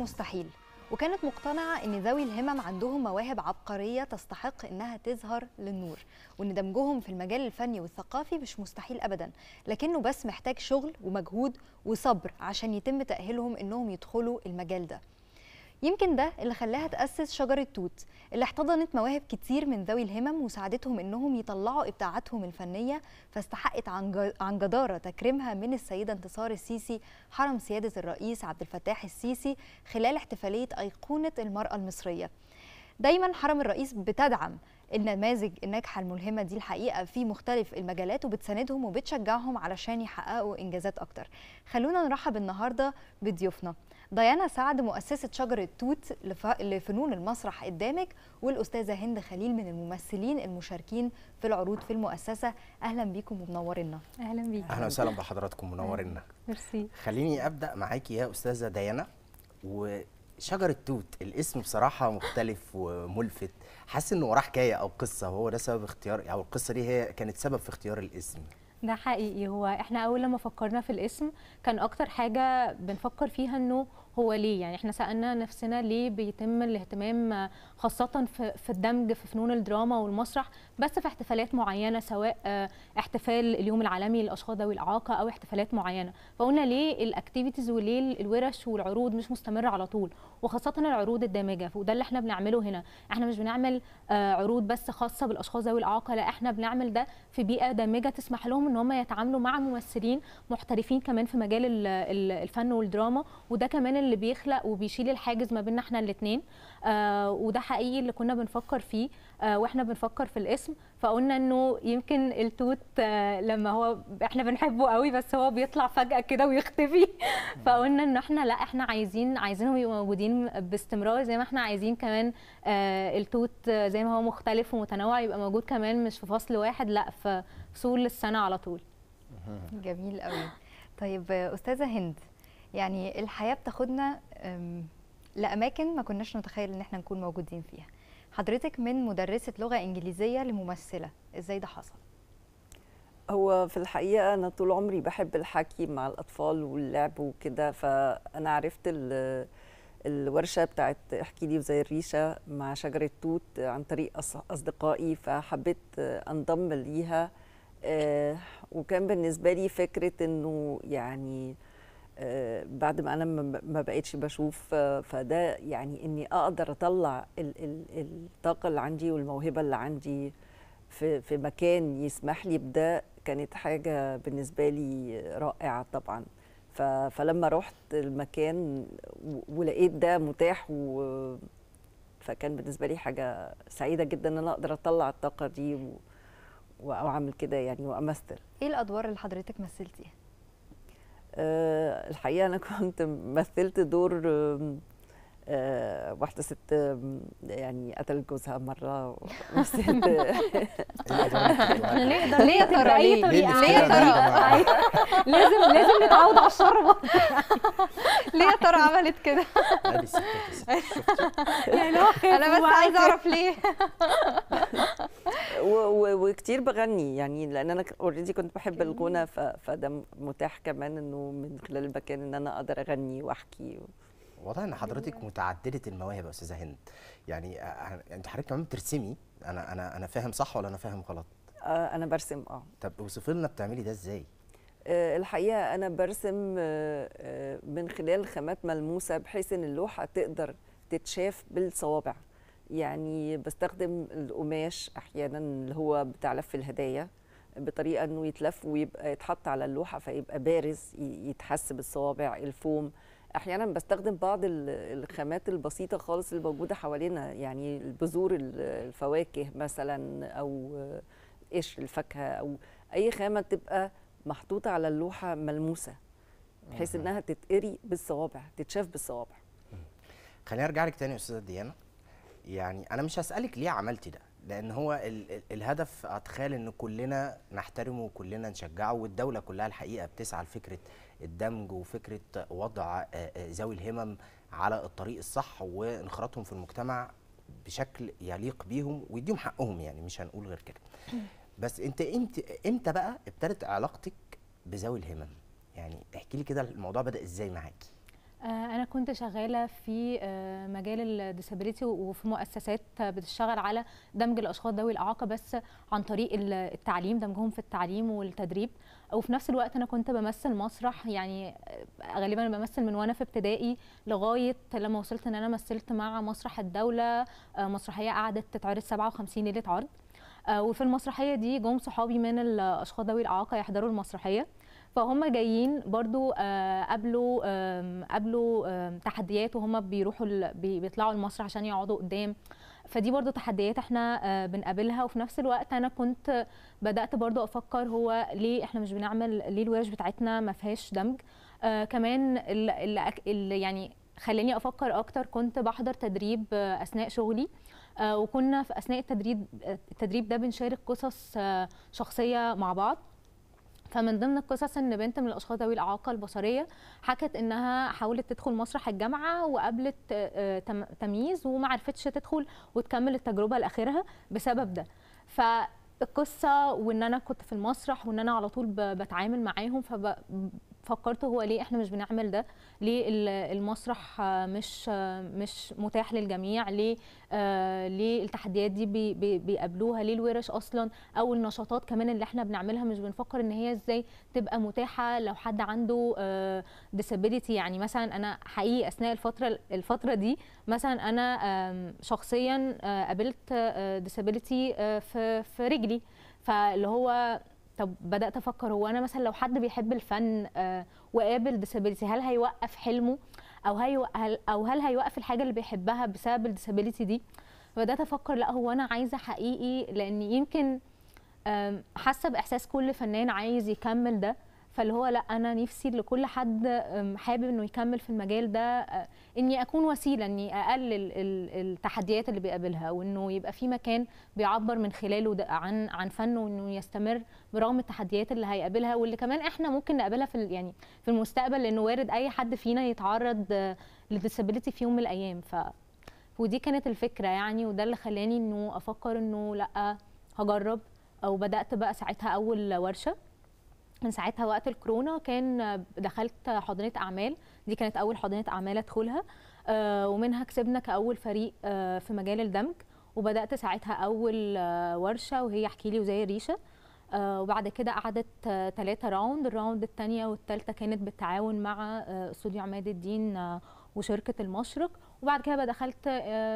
مستحيل، وكانت مقتنعة أن ذوي الهمم عندهم مواهب عبقرية تستحق أنها تظهر للنور، وأن دمجهم في المجال الفني والثقافي مش مستحيل أبدا، لكنه بس محتاج شغل ومجهود وصبر عشان يتم تأهيلهم أنهم يدخلوا المجال ده. يمكن ده اللي خلاها تأسس شجرة توت، اللي احتضنت مواهب كتير من ذوي الهمم وساعدتهم أنهم يطلعوا إبداعاتهم الفنية، فاستحقت عن جدارة تكريمها من السيدة انتصار السيسي حرم سيادة الرئيس عبد الفتاح السيسي خلال احتفالية أيقونة المرأة المصرية. دايما حرم الرئيس بتدعم النماذج الناجحة الملهمة دي الحقيقة في مختلف المجالات، وبتساندهم وبتشجعهم علشان يحققوا إنجازات أكتر. خلونا نرحب النهاردة بضيوفنا ديانا سعد مؤسسة شجرة توت لفنون المسرح الدامج، والأستاذة هند خليل من الممثلين المشاركين في العروض في المؤسسة. أهلا بيكم ومنورنا. أهلا بيكم. أهلا وسهلا بحضراتكم، منورنا. ميرسي. خليني أبدأ معاكي يا أستاذة ديانا. وشجرة توت الاسم بصراحة مختلف وملفت، حاسس إنه وراه حكاية أو قصة، وهو ده سبب اختيار، أو القصة دي هي كانت سبب في اختيار الاسم. ده حقيقي. هو احنا اول لما فكرنا في الاسم كان اكتر حاجه بنفكر فيها انه هو ليه، يعني احنا سالنا نفسنا ليه بيتم الاهتمام خاصه في الدمج في فنون الدراما والمسرح بس في احتفالات معينه، سواء احتفال اليوم العالمي للاشخاص ذوي الاعاقه او احتفالات معينه. فقلنا ليه الاكتيفيتيز وليه الورش والعروض مش مستمره على طول، وخاصه العروض الدامجه. وده اللي احنا بنعمله هنا، احنا مش بنعمل عروض بس خاصه بالاشخاص ذوي الاعاقه، لا احنا بنعمل ده في بيئه دامجه تسمح لهم ان هم يتعاملوا مع ممثلين محترفين كمان في مجال الفن والدراما، وده كمان اللي بيخلق وبيشيل الحاجز ما بيننا احنا الاثنين. وده حقيقي اللي كنا بنفكر فيه واحنا بنفكر في الاسم. فقلنا انه يمكن التوت لما هو احنا بنحبه قوي بس هو بيطلع فجأة كده ويختفي فقلنا انه احنا لا احنا عايزينهم يبقوا موجودين باستمرار، زي ما احنا عايزين كمان التوت زي ما هو مختلف ومتنوع يبقى موجود كمان، مش في فصل واحد لا في فصول السنة على طول. جميل قوي. طيب أستاذة هند، يعني الحياة بتاخدنا لأماكن ما كناش نتخيل ان احنا نكون موجودين فيها. حضرتك من مدرسة لغة إنجليزية لممثلة، إزاي ده حصل؟ هو في الحقيقة أنا طول عمري بحب الحكي مع الأطفال واللعب وكده، فأنا عرفت الورشة بتاعت احكي لي وزي الريشة مع شجرة توت عن طريق أصدقائي، فحبيت أنضم ليها. وكان بالنسبة لي فكرة إنه يعني بعد ما أنا ما بقيتش بشوف، فده يعني إني أقدر أطلع الطاقة اللي عندي والموهبة اللي عندي في مكان يسمح لي بده، كانت حاجة بالنسبة لي رائعة طبعا. فلما رحت المكان ولقيت ده متاح فكان بالنسبة لي حاجة سعيدة جدا إن أنا أقدر أطلع الطاقة دي وأعمل كده يعني وأمثل. إيه الأدوار اللي حضرتك مثلتيها؟ الحقيقة أنا كنت مثلت دور واحدة ست يعني قتلت جوزها مرة وست نقدر ليه ترى أي طريقة لازم نتعود على الشر برضه. ليه ترى عملت كده؟ يعني أنا بس عايزة أعرف ليه. وكتير بغني يعني، لأن أنا أوريدي كنت بحب الغنى، فده متاح كمان إنه من خلال المكان إن أنا أقدر أغني وأحكي. واضح ان حضرتك متعدده المواهب يا استاذه هند، يعني انت حضرتك كمان بترسمي. انا فاهم صح ولا انا فاهم غلط؟ انا برسم. طب اوصفي لنا بتعملي ده ازاي؟ الحقيقه انا برسم من خلال خامات ملموسه، بحيث ان اللوحه تقدر تتشاف بالصوابع. يعني بستخدم القماش احيانا اللي هو بتاع لف الهدايا بطريقه انه يتلف ويبقى يتحط على اللوحه فيبقى بارز يتحس بالصوابع، الفوم. احيانا بستخدم بعض الخامات البسيطه خالص اللي موجوده حوالينا، يعني البذور الفواكه مثلا او قشر الفاكهه او اي خامه تبقى محطوطه على اللوحه ملموسه، بحيث انها تتقري بالصوابع، تتشاف بالصوابع. خليني ارجع لك تاني يا استاذه ديانا. يعني انا مش هسالك ليه عملتي ده، لان هو الهدف اتخيل ان كلنا نحترمه وكلنا نشجعه، والدوله كلها الحقيقه بتسعى لفكره الدمج وفكره وضع ذوي الهمم على الطريق الصح وانخراطهم في المجتمع بشكل يليق بيهم ويديهم حقهم، يعني مش هنقول غير كده. بس انت امتى بقى ابتدت علاقتك بذوي الهمم؟ يعني احكي لي كده الموضوع بدأ ازاي معاكي؟ أنا كنت شغالة في مجال الديسابيليتي وفي مؤسسات بتشتغل على دمج الأشخاص ذوي الإعاقة بس عن طريق التعليم، دمجهم في التعليم والتدريب، وفي نفس الوقت أنا كنت بمثل مسرح، يعني غالبا بمثل من وأنا في ابتدائي لغاية لما وصلت إن أنا مثلت مع مسرح الدولة مسرحية قعدت تتعرض 57 ليلة عرض، وفي المسرحية دي جم صحابي من الأشخاص ذوي الإعاقة يحضروا المسرحية، فهم جايين برضو قابلوا تحديات وهم بيطلعوا المسرح عشان يقعدوا قدام، فدي برضو تحديات احنا بنقابلها. وفي نفس الوقت انا كنت بدأت برضو افكر هو ليه احنا مش بنعمل، ليه الورش بتاعتنا ما فيهاش دمج. كمان يعني خلاني افكر اكتر، كنت بحضر تدريب اثناء شغلي، وكنا في اثناء التدريب ده بنشارك قصص شخصية مع بعض، فمن ضمن القصص ان بنت من الاشخاص ذوي الاعاقه البصريه حكت انها حاولت تدخل مسرح الجامعه وقابلت تمييز وما عرفتش تدخل وتكمل التجربه لاخرها بسبب ده. فالقصه وان انا كنت في المسرح وان انا على طول بتعامل معاهم، ففكرت هو ليه احنا مش بنعمل ده، ليه المسرح مش متاح للجميع، ليه التحديات دي بيقابلوها، ليه الورش اصلا او النشاطات كمان اللي احنا بنعملها مش بنفكر ان هي ازاي تبقى متاحه لو حد عنده disability. يعني مثلا انا حقيقي اثناء الفتره دي مثلا انا شخصيا قابلت disability في رجلي، فاللي هو طب بدأت أفكر هو أنا مثلا لو حد بيحب الفن وقابل disability هل هيوقف حلمه أو هل هيوقف الحاجة اللي بيحبها بسبب disability دي؟ بدأت أفكر لا هو أنا عايزة حقيقي، لأن يمكن حاسة بإحساس كل فنان عايز يكمل ده، فاللي هو لا أنا نفسي لكل حد حابب إنه يكمل في المجال ده إني أكون وسيلة إني أقلل التحديات اللي بيقابلها، وإنه يبقى في مكان بيعبر من خلاله عن فنه، وإنه يستمر برغم التحديات اللي هيقابلها واللي كمان إحنا ممكن نقابلها في المستقبل، لأنه وارد أي حد فينا يتعرض للديسابيليتي في يوم من الأيام. ودي كانت الفكرة يعني، وده اللي خلاني إنه أفكر إنه لا هجرب، أو بدأت بقى ساعتها أول ورشة. من ساعتها وقت الكورونا كان دخلت حاضنة أعمال، دي كانت أول حاضنة أعمال أدخلها، ومنها كسبنا كأول فريق في مجال الدمج، وبدأت ساعتها أول ورشة وهي احكي لي وزي الريشة، وبعد كده قعدت 3 راوند، الراوند الثانية والثالثة كانت بالتعاون مع استوديو عماد الدين وشركة المشرق، وبعد كده دخلت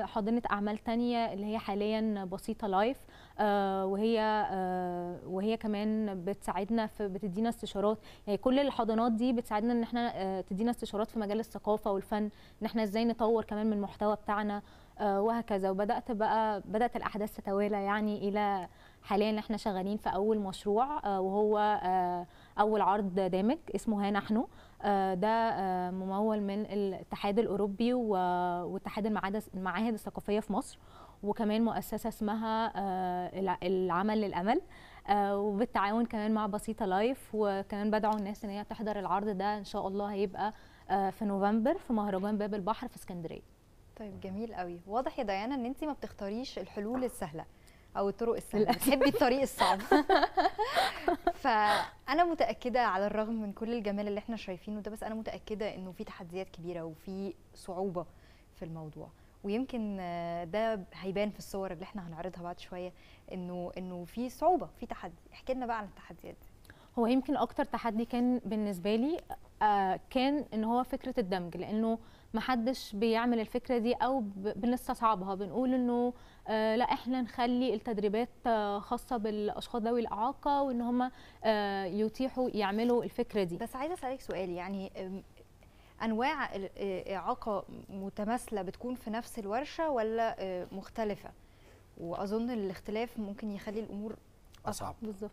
حاضنة أعمال تانية اللي هي حاليا بسيطة لايف، وهي كمان بتساعدنا بتدينا استشارات، يعني كل الحاضنات دي بتساعدنا ان احنا تدينا استشارات في مجال الثقافة والفن، ان احنا ازاي نطور كمان من المحتوى بتاعنا وهكذا. وبدأت بقى الأحداث تتوالى يعني إلى حاليا احنا شغالين في أول مشروع، وهو أول عرض دامج اسمه ها نحن، ده ممول من الاتحاد الأوروبي واتحاد المعاهد الثقافية في مصر، وكمان مؤسسة اسمها العمل للامل، وبالتعاون كمان مع بسيطة لايف، وكمان بدعو الناس ان هي تحضر العرض ده ان شاء الله، هيبقى في نوفمبر في مهرجان باب البحر في اسكندرية. طيب جميل قوي. واضح يا ديانا ان انت ما بتختاريش الحلول السهلة او الطرق السهله، بتحبي الطريق الصعب. فانا متاكده على الرغم من كل الجمال اللي احنا شايفينه ده، بس انا متاكده انه في تحديات كبيره وفي صعوبه في الموضوع، ويمكن ده هيبان في الصور اللي احنا هنعرضها بعد شويه، انه في صعوبه، في تحدي. احكي لنا بقى عن التحديات دي. هو يمكن اكتر تحدي كان بالنسبه لي كان ان هو فكره الدمج، لانه محدش بيعمل الفكره دي او بنستصعبها، بنقول انه لا احنا نخلي التدريبات خاصه بالاشخاص ذوي الاعاقه وان هم يتيحوا يعملوا الفكره دي. بس عايزه اسالك سؤال، يعني انواع الاعاقه متماثله بتكون في نفس الورشه ولا مختلفه؟ واظن الاختلاف ممكن يخلي الامور اصعب. بالظبط،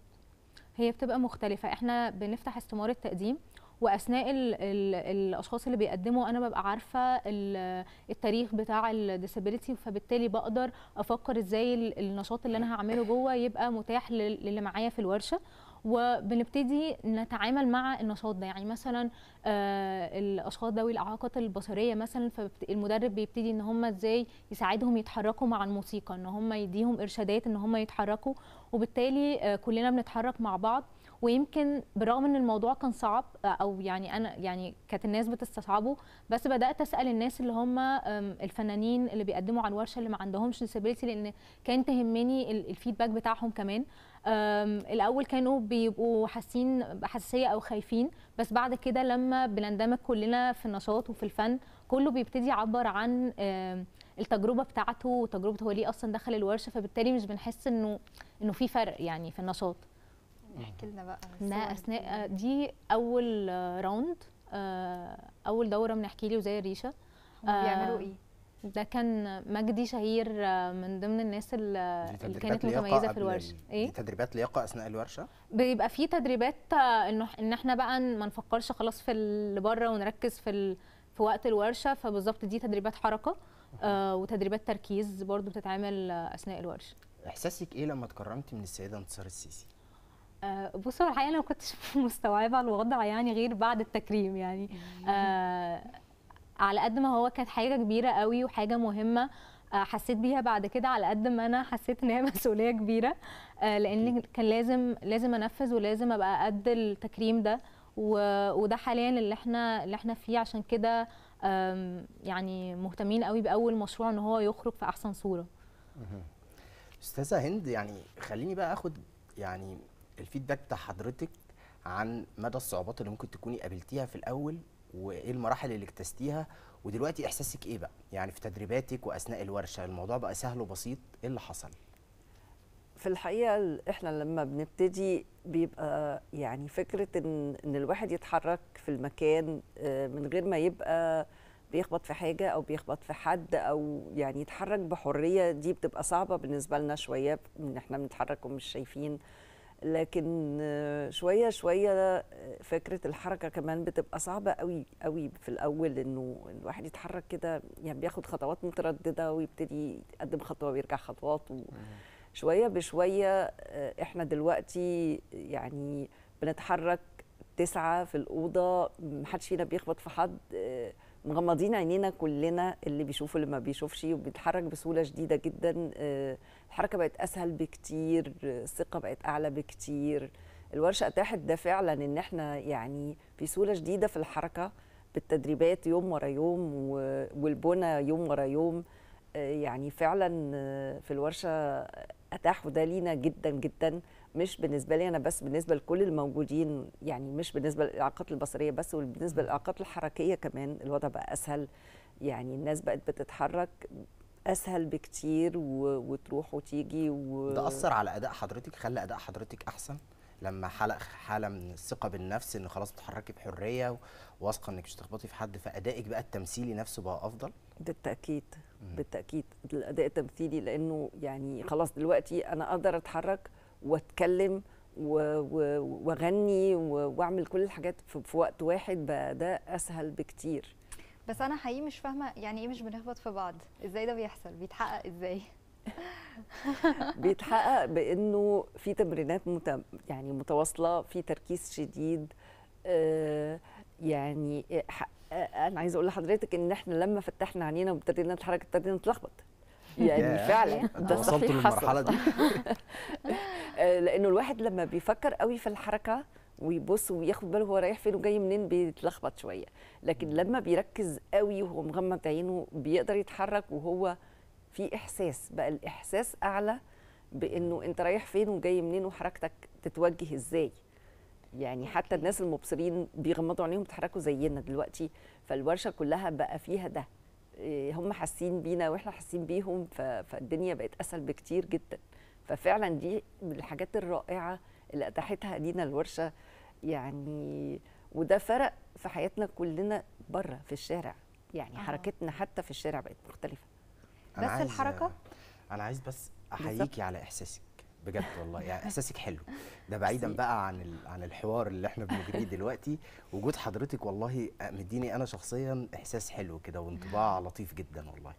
هي بتبقى مختلفه. احنا بنفتح استماره التقديم، واثناء الاشخاص اللي بيقدموا انا ببقى عارفه التاريخ بتاع الديسابيليتي، فبالتالي بقدر افكر ازاي النشاط اللي انا هعمله جوه يبقى متاح للي معايا في الورشه، وبنبتدي نتعامل مع النشاط ده. يعني مثلا الاشخاص ذوي الاعاقات البصريه مثلا، فالمدرب بيبتدي ان هم ازاي يساعدهم يتحركوا مع الموسيقى، ان هم يديهم ارشادات ان هم يتحركوا، وبالتالي كلنا بنتحرك مع بعض، ويمكن بالرغم ان الموضوع كان صعب او يعني انا يعني كانت الناس بتستصعبه، بس بدات اسال الناس اللي هم الفنانين اللي بيقدموا على الورشه اللي ما عندهمش disability، لان كان تهمني الفيدباك بتاعهم كمان. الاول كانوا بيبقوا حاسين بحساسيه او خايفين، بس بعد كده لما بنندمج كلنا في النشاط وفي الفن كله بيبتدي يعبر عن التجربه بتاعته وتجربته هو ليه اصلا دخل الورشه، فبالتالي مش بنحس انه في فرق يعني في النشاط. احكي لنا بقى اثناء دي اول راوند اول دوره من احكي لي وزي الريشه بيعملوا ايه؟ ده كان مجدي شهير من ضمن الناس اللي كانت متميزه في الورشه. ايه تدريبات لياقه اثناء الورشه؟ بيبقى في تدريبات ان احنا بقى ما نفكرش خلاص في اللي بره ونركز في وقت الورشه، فبالظبط دي تدريبات حركه وتدريبات تركيز برضو بتتعمل اثناء الورشه. احساسك ايه لما اتكرمتي من السيده انتصار السيسي؟ بصوا الحقيقه انا ما كنتش مستوعبه الوضع يعني غير بعد التكريم، يعني على قد ما هو كانت حاجه كبيره قوي وحاجه مهمه حسيت بيها بعد كده، على قد ما انا حسيت ان هي مسؤوليه كبيره لان كان لازم انفذ ولازم ابقى قد التكريم ده، وده حاليا اللي احنا فيه. عشان كده يعني مهتمين قوي باول مشروع ان هو يخرج في احسن صوره. استاذه هند، يعني خليني بقى اخد يعني الفيدباك بتاع حضرتك عن مدى الصعوبات اللي ممكن تكوني قابلتيها في الاول، وايه المراحل اللي اجتزتيها، ودلوقتي احساسك ايه بقى يعني في تدريباتك واثناء الورشه؟ الموضوع بقى سهل وبسيط، ايه اللي حصل؟ في الحقيقه احنا لما بنبتدي بيبقى يعني فكره ان الواحد يتحرك في المكان من غير ما يبقى بيخبط في حاجه او بيخبط في حد، او يعني يتحرك بحريه، دي بتبقى صعبه بالنسبه لنا شويه ان احنا بنتحرك ومش شايفين. لكن شويه شويه فكره الحركه كمان بتبقى صعبه قوي قوي في الاول، انه الواحد يتحرك كده يعني بياخد خطوات متردده ويبتدي يقدم خطوه ويرجع خطوات، وشويه بشويه احنا دلوقتي يعني بنتحرك 9 في الاوضه، محدش فينا بيخبط في حد، مغمضين عينينا كلنا، اللي بيشوف اللي ما بيشوفش، وبيتحرك بسهوله شديده جدا. الحركه بقت اسهل بكتير، الثقه بقت اعلى بكتير. الورشه اتاحت ده فعلا، ان احنا يعني في سهوله شديده في الحركه بالتدريبات يوم ورا يوم والبنى يوم ورا يوم. يعني فعلا في الورشه اتاحوا ده لينا جدا جدا، مش بالنسبه لي انا بس، بالنسبه لكل الموجودين، يعني مش بالنسبه للاعاقات البصريه بس، وبالنسبه للاعاقات الحركيه كمان الوضع بقى اسهل. يعني الناس بقت بتتحرك اسهل بكتير وتروح وتيجي ده اثر على اداء حضرتك، خلى اداء حضرتك احسن لما حلق حاله من الثقه بالنفس، ان خلاص بتتحركي بحريه وواثقه انك مش هتخبطي في حد، فادائك بقى التمثيلي نفسه بقى افضل؟ بالتاكيد بالتاكيد الاداء التمثيلي، لانه يعني خلاص دلوقتي انا اقدر اتحرك واتكلم واغني واعمل كل الحاجات في وقت واحد، بقى ده اسهل بكتير. بس انا حقيقي مش فاهمه يعني ايه مش بنخبط في بعض، ازاي ده بيحصل؟ بيتحقق ازاي؟ بيتحقق بانه في تمرينات يعني متواصله، في تركيز شديد. يعني انا عايزه اقول لحضرتك ان احنا لما فتحنا عينينا وابتدينا نتحرك ابتدينا نتلخبط يعني فعلا ده وصلت للمرحله دي. لانه الواحد لما بيفكر قوي في الحركه ويبص وياخد باله هو رايح فين وجاي منين بيتلخبط شويه، لكن لما بيركز قوي وهو مغمض عينه بيقدر يتحرك، وهو في احساس بقى، الاحساس اعلى بانه انت رايح فين وجاي منين وحركتك تتوجه ازاي. يعني حتى الناس المبصرين بيغمضوا عينيهم بيتحركوا زينا دلوقتي، فالورشه كلها بقى فيها ده، هم حاسين بينا واحنا حاسين بيهم، فالدنيا بقت اسهل بكتير جدا. ففعلا دي من الحاجات الرائعه اللي اتاحتها لينا الورشه يعني، وده فرق في حياتنا كلنا بره في الشارع، يعني حركتنا حتى في الشارع بقت مختلفه. بس الحركه انا عايز بس احييكي على احساسك بجد والله، يعني احساسك حلو ده، بعيدا بقى عن الحوار اللي احنا بنجريه دلوقتي. وجود حضرتك والله مديني انا شخصيا احساس حلو كده وانطباع لطيف جدا والله.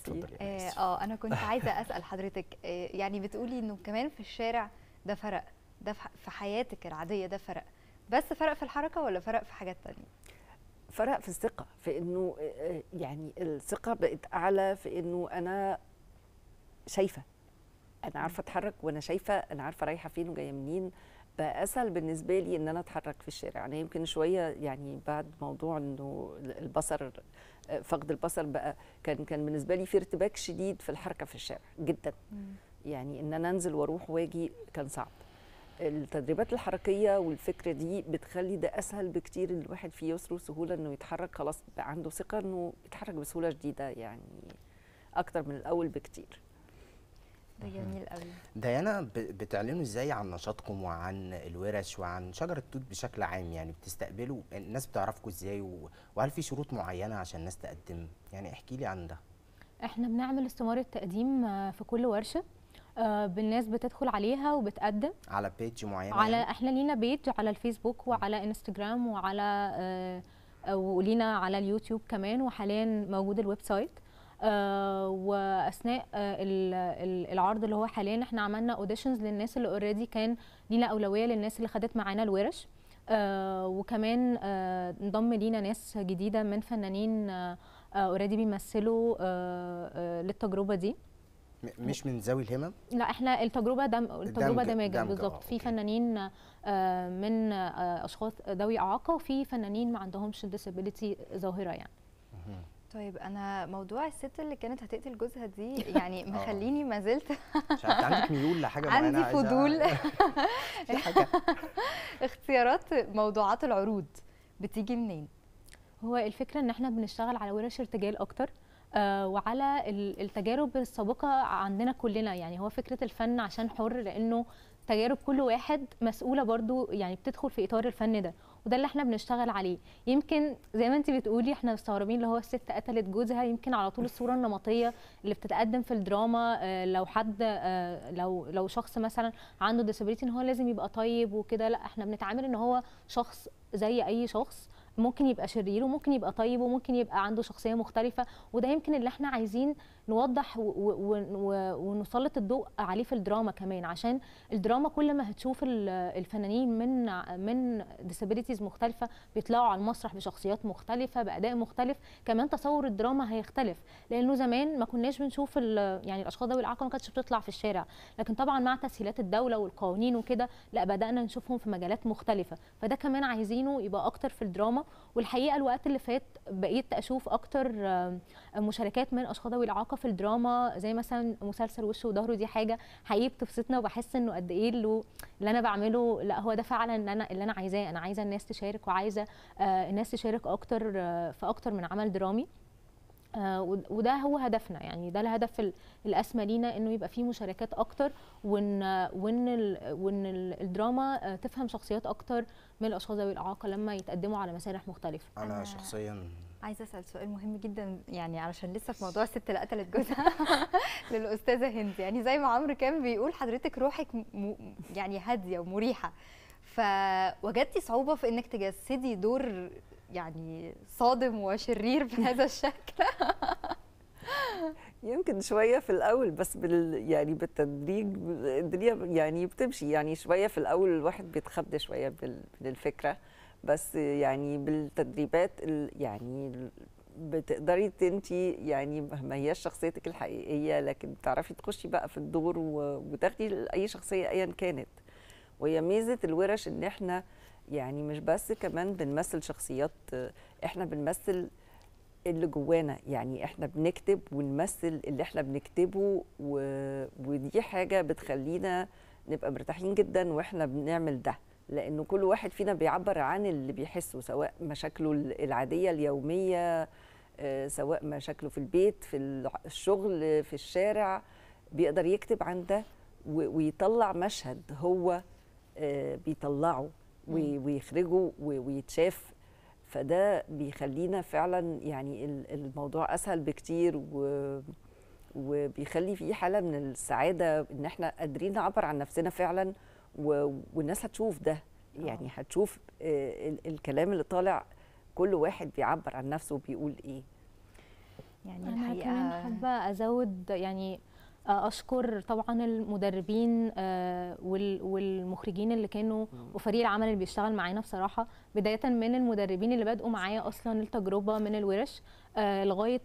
اتفضلي. انا كنت عايزه اسال حضرتك، يعني بتقولي انه كمان في الشارع ده فرق، ده في حياتك العاديه ده فرق، بس فرق في الحركه ولا فرق في حاجات ثانيه؟ فرق في الثقه، في انه يعني الثقه بقت اعلى، في انه انا شايفه، انا عارفه اتحرك وانا شايفه، انا عارفه رايحه فين وجايه منين، بقى اسهل بالنسبه لي ان انا اتحرك في الشارع. انا يمكن شويه يعني بعد موضوع انه البصر، فقد البصر بقى، كان بالنسبه لي في ارتباك شديد في الحركه في الشارع جدا. يعني ان انا انزل واروح واجي كان صعب. التدريبات الحركيه والفكره دي بتخلي ده اسهل بكتير، ان الواحد فيه يسره سهوله انه يتحرك، خلاص بقى عنده ثقه انه يتحرك بسهوله شديده يعني اكتر من الاول بكتير. ده جميل قوي. ديانا، بتعلنوا ازاي عن نشاطكم وعن الورش وعن شجرة توت بشكل عام؟ يعني بتستقبلوا الناس، بتعرفكم ازاي، وهل في شروط معينه عشان الناس تقدم؟ يعني احكي لي عن ده. احنا بنعمل استمارة تقديم في كل ورشه، بالناس بتدخل عليها وبتقدم على بيج معينه. على يعني احنا لينا بيج على الفيسبوك وعلى انستجرام وعلى ولينا على اليوتيوب كمان، وحاليا موجود الويب سايت. واثناء العرض اللي هو حاليا احنا عملنا اوديشنز للناس اللي اوريدي كان لينا اولويه للناس اللي خدت معانا الورش، وكمان انضم لينا ناس جديده من فنانين اوريدي بيمثلوا للتجربه دي. مش من ذوي الهمم؟ لا، احنا التجربه دمجه بالظبط. في فنانين من اشخاص ذوي اعاقه، وفي فنانين ما عندهمش ديسابيلتي ظاهره يعني. طيب، انا موضوع الست اللي كانت هتقتل جوزها دي يعني مخليني ما زلت مش عندك ميول لحاجه معينه؟ عندي فضول. اختيارات موضوعات العروض بتيجي منين؟ هو الفكره ان احنا بنشتغل على ورش ارتجال اكتر، وعلى التجارب السابقه عندنا كلنا. يعني هو فكره الفن عشان حر، لانه تجارب كل واحد مسؤوله برضو، يعني بتدخل في اطار الفن ده، وده اللي احنا بنشتغل عليه. يمكن زي ما انت بتقولي احنا مستغربين اللي هو الست قتلت جوزها، يمكن على طول الصوره النمطيه اللي بتتقدم في الدراما، لو حد لو شخص مثلا عنده ديسابيلتي ان هو لازم يبقى طيب وكده. لا، احنا بنتعامل ان هو شخص زي اي شخص، ممكن يبقى شرير وممكن يبقى طيب وممكن يبقى عنده شخصيه مختلفه، وده يمكن اللي احنا عايزين نوضح ونسلط الضوء عليه في الدراما كمان. عشان الدراما كل ما هتشوف الفنانين من ديسابيلتيز مختلفه بيطلعوا على المسرح بشخصيات مختلفه باداء مختلف، كمان تصور الدراما هيختلف. لانه زمان ما كناش بنشوف يعني الاشخاص ذوي الاعاقه ما كانتش بتطلع في الشارع، لكن طبعا مع تسهيلات الدوله والقوانين وكده لا، بدانا نشوفهم في مجالات مختلفه. فده كمان عايزينه يبقى اكتر في الدراما. والحقيقه الوقت اللي فات بقيت اشوف اكتر مشاركات من اشخاص ذوي الاعاقه في الدراما، زي مثلا مسلسل وشه وضهره. دي حاجه حقيقي بتبسطنا، وبحس انه قد ايه اللي انا بعمله، لا هو ده فعلا اللي انا عايزاه. انا عايزه الناس تشارك، وعايزه الناس تشارك اكتر في اكتر من عمل درامي، وده هو هدفنا. يعني ده الهدف الاسمى لينا، انه يبقى فيه مشاركات اكتر، وان الدراما تفهم شخصيات اكتر من الاشخاص ذوي الاعاقه لما يتقدموا على مسارح مختلفه. انا شخصيا عايزه اسال سؤال مهم جدا، يعني علشان لسه في موضوع الست اللي قتلت جوزها للاستاذه هند. يعني زي ما عمرو كان بيقول، حضرتك روحك يعني هاديه ومريحه، فوجدتي صعوبه في انك تجسدي دور يعني صادم وشرير بهذا الشكل؟ يمكن شويه في الاول، بس يعني بالتدريج الدنيا يعني بتمشي. يعني شويه في الاول الواحد بيتخض شويه بالفكره، بس يعني بالتدريبات يعني بتقدري انتي يعني ما هياش شخصيتك الحقيقيه، لكن بتعرفي تخشي بقى في الدور وتاخدي اي شخصيه ايا كانت. وهي ميزه الورش ان احنا يعني مش بس كمان بنمثل شخصيات، احنا بنمثل اللي جوانا. يعني احنا بنكتب ونمثل اللي احنا بنكتبه، ودي حاجه بتخلينا نبقى مرتاحين جدا واحنا بنعمل ده، لانه كل واحد فينا بيعبر عن اللي بيحسه، سواء مشاكله العاديه اليوميه، سواء مشاكله في البيت، في الشغل، في الشارع. بيقدر يكتب عن ده ويطلع مشهد هو بيطلعه ويخرجه ويتشاف. فده بيخلينا فعلا يعني الموضوع اسهل بكتير، وبيخلي في حاله من السعاده ان احنا قادرين نعبر عن نفسنا فعلا، والناس هتشوف ده. يعني هتشوف الكلام اللي طالع، كل واحد بيعبر عن نفسه وبيقول ايه. يعني الحقيقه انا كمان حابه ازود يعني أشكر طبعا المدربين والمخرجين اللي كانوا وفريق العمل اللي بيشتغل معانا بصراحة، بداية من المدربين اللي بدأوا معايا أصلا التجربة من الورش لغاية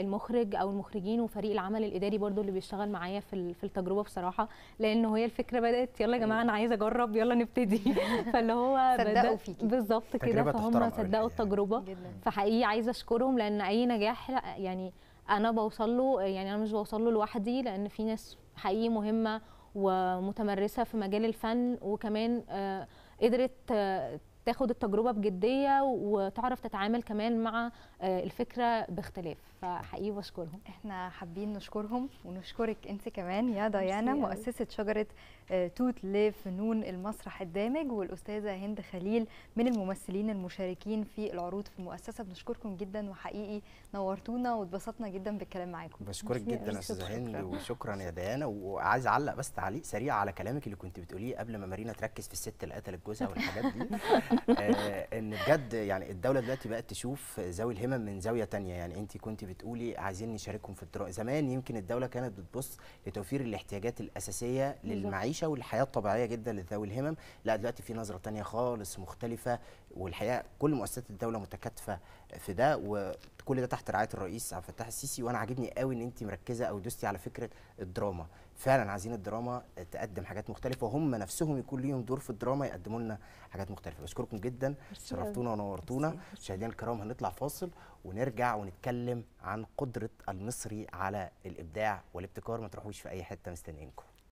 المخرج أو المخرجين وفريق العمل الإداري برضو اللي بيشتغل معايا في التجربة بصراحة، لأنه هي الفكرة بدأت يلا يا جماعة أنا عايزة أجرب يلا نبتدي فاللي هو صدقوا فيكي بالظبط كده، فهم صدقوا التجربة جداً. فحقيقي عايزة أشكرهم، لأن أي نجاح يعني أنا بوصل له، يعني أنا مش بوصل له لوحدي، لأن في ناس حقيقي مهمة ومتمرسة في مجال الفن، وكمان قدرت تاخد التجربة بجدية وتعرف تتعامل كمان مع الفكرة باختلاف، فحقيقي بشكرهم. احنا حابين نشكرهم ونشكرك انت كمان يا ديانا مؤسسة شجرة توت لفنون المسرح الدامج، والأستاذة هند خليل من الممثلين المشاركين في العروض في المؤسسة. بنشكركم جدا وحقيقي نورتونا واتبسطنا جدا بالكلام معاكم. بشكرك جدا أستاذة هند وشكرا يا ديانا. وعايز أعلق بس تعليق سريع على كلامك اللي كنت بتقوليه قبل ما مارينا تركز في الست اللي قتلت جوزها والحاجات دي ان بجد يعني الدولة دلوقتي بقت تشوف ذوي الهمم من زاوية تانية. يعني انت كنت بتقولي عايزين نشاركهم في الدراسة، زمان يمكن الدولة كانت بتبص لتوفير الاحتياجات الأساسية للمعيشة والحياة الطبيعية جدا لذوي الهمم، لا دلوقتي في نظرة تانية خالص مختلفة، والحقيقة كل مؤسسات الدولة متكاتفة في ده، وكل ده تحت رعاية الرئيس عبد الفتاح السيسي. وانا عاجبني قوي ان انت مركزة او دوستي على فكرة الدراما، فعلا عايزين الدراما تقدم حاجات مختلفة وهم نفسهم يكون ليهم دور في الدراما يقدموا لنا حاجات مختلفة. بشكركم جدا، شرفتونا ونورتونا. مشاهدينا الكرام هنطلع فاصل ونرجع ونتكلم عن قدرة المصري على الإبداع والابتكار، ما تروحوش في أي حتة مستنيينكم.